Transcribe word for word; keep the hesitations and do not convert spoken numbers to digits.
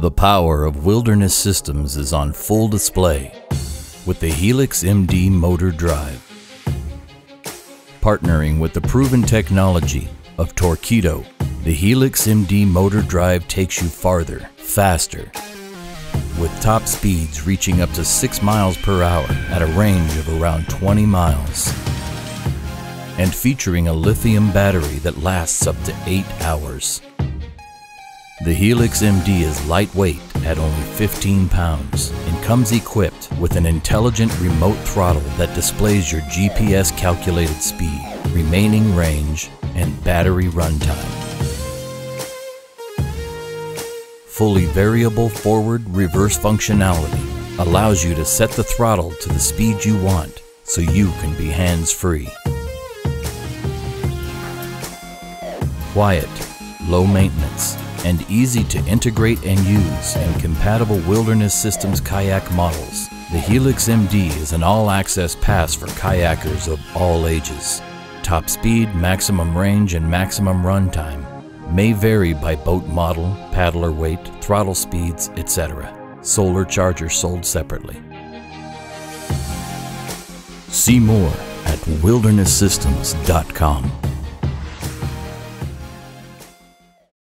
The power of Wilderness Systems is on full display with the Helix M D Motor Drive. Partnering with the proven technology of Torqeedo, the Helix M D Motor Drive takes you farther, faster, with top speeds reaching up to six miles per hour at a range of around twenty miles, and featuring a lithium battery that lasts up to eight hours. The Helix M D is lightweight at only fifteen pounds and comes equipped with an intelligent remote throttle that displays your G P S calculated speed, remaining range, and battery runtime. Fully variable forward reverse functionality allows you to set the throttle to the speed you want so you can be hands-free. Quiet, low maintenance, and easy to integrate and use in compatible Wilderness Systems kayak models, the Helix M D is an all-access pass for kayakers of all ages. Top speed, maximum range, and maximum runtime may vary by boat model, paddler weight, throttle speeds, et cetera. Solar charger sold separately. See more at wilderness systems dot com.